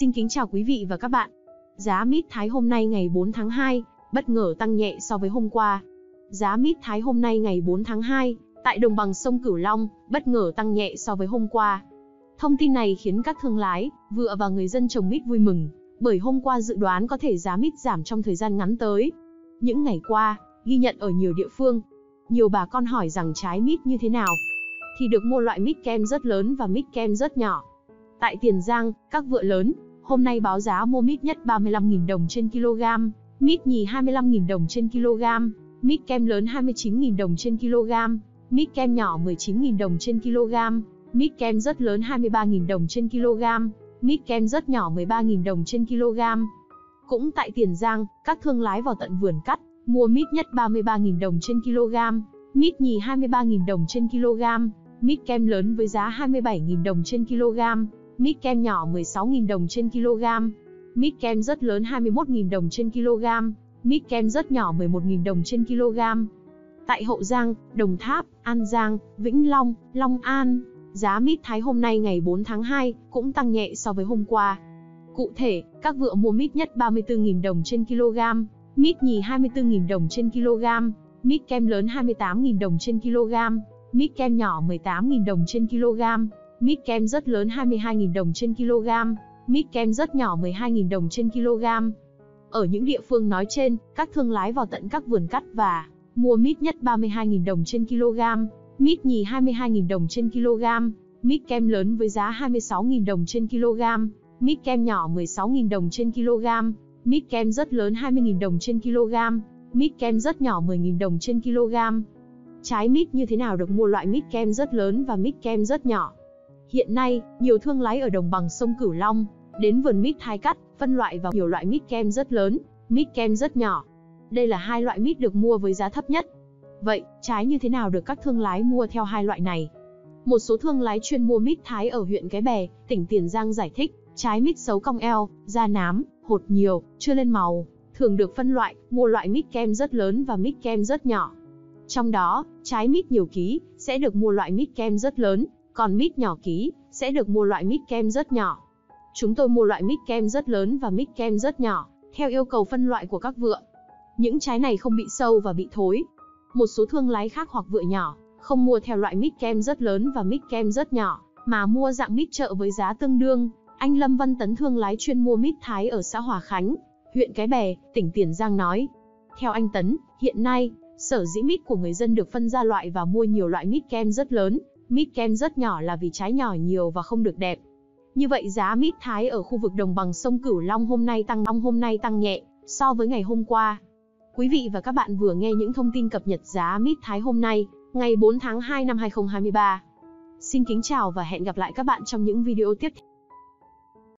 Xin kính chào quý vị và các bạn. Giá mít Thái hôm nay ngày 4 tháng 2 bất ngờ tăng nhẹ so với hôm qua. Giá mít Thái hôm nay ngày 4 tháng 2 tại đồng bằng sông Cửu Long bất ngờ tăng nhẹ so với hôm qua. Thông tin này khiến các thương lái, vựa và người dân trồng mít vui mừng, bởi hôm qua dự đoán có thể giá mít giảm trong thời gian ngắn tới. Những ngày qua, ghi nhận ở nhiều địa phương, nhiều bà con hỏi rằng trái mít như thế nào thì được mua loại mít kem rất lớn và mít kem rất nhỏ. Tại Tiền Giang, các vựa lớn hôm nay báo giá mua mít nhất 35.000 đồng trên kg, mít nhì 25.000 đồng trên kg, mít kem lớn 29.000 đồng trên kg, mít kem nhỏ 19.000 đồng trên kg, mít kem rất lớn 23.000 đồng trên kg, mít kem rất nhỏ 13.000 đồng trên kg. Cũng tại Tiền Giang, các thương lái vào tận vườn cắt, mua mít nhất 33.000 đồng trên kg, mít nhì 23.000 đồng trên kg, mít kem lớn với giá 27.000 đồng trên kg, mít kem nhỏ 16.000 đồng trên kg, mít kem rất lớn 21.000 đồng trên kg, mít kem rất nhỏ 11.000 đồng trên kg. Tại Hậu Giang, Đồng Tháp, An Giang, Vĩnh Long, Long An, giá mít Thái hôm nay ngày 4 tháng 2 cũng tăng nhẹ so với hôm qua. Cụ thể, các vựa mua mít nhất 34.000 đồng trên kg, mít nhì 24.000 đồng trên kg, mít kem lớn 28.000 đồng trên kg, mít kem nhỏ 18.000 đồng trên kg, mít kem rất lớn 22.000 đồng trên kg, mít kem rất nhỏ 12.000 đồng trên kg. Ở những địa phương nói trên, các thương lái vào tận các vườn cắt và mua mít nhất 32.000 đồng trên kg, mít nhì 22.000 đồng trên kg, mít kem lớn với giá 26.000 đồng trên kg, mít kem nhỏ 16.000 đồng trên kg, mít kem rất lớn 20.000 đồng trên kg, mít kem rất nhỏ 10.000 đồng trên kg. Trái mít như thế nào được mua loại mít kem rất lớn và mít kem rất nhỏ? Hiện nay, nhiều thương lái ở đồng bằng sông Cửu Long đến vườn mít Thái cắt, phân loại vào nhiều loại mít kem rất lớn, mít kem rất nhỏ. Đây là hai loại mít được mua với giá thấp nhất. Vậy, trái như thế nào được các thương lái mua theo hai loại này? Một số thương lái chuyên mua mít Thái ở huyện Cái Bè, tỉnh Tiền Giang giải thích, trái mít xấu cong eo, da nám, hột nhiều, chưa lên màu, thường được phân loại, mua loại mít kem rất lớn và mít kem rất nhỏ. Trong đó, trái mít nhiều ký sẽ được mua loại mít kem rất lớn, còn mít nhỏ ký sẽ được mua loại mít kem rất nhỏ. Chúng tôi mua loại mít kem rất lớn và mít kem rất nhỏ, theo yêu cầu phân loại của các vựa. Những trái này không bị sâu và bị thối. Một số thương lái khác hoặc vựa nhỏ, không mua theo loại mít kem rất lớn và mít kem rất nhỏ, mà mua dạng mít chợ với giá tương đương. Anh Lâm Văn Tấn, thương lái chuyên mua mít Thái ở xã Hòa Khánh, huyện Cái Bè, tỉnh Tiền Giang nói. Theo anh Tấn, hiện nay, sở dĩ mít của người dân được phân ra loại và mua nhiều loại mít kem rất lớn, mít kem rất nhỏ là vì trái nhỏ nhiều và không được đẹp. Như vậy giá mít Thái ở khu vực đồng bằng sông Cửu Long hôm nay tăng nhẹ so với ngày hôm qua. Quý vị và các bạn vừa nghe những thông tin cập nhật giá mít Thái hôm nay, ngày 4 tháng 2 năm 2023. Xin kính chào và hẹn gặp lại các bạn trong những video tiếp theo.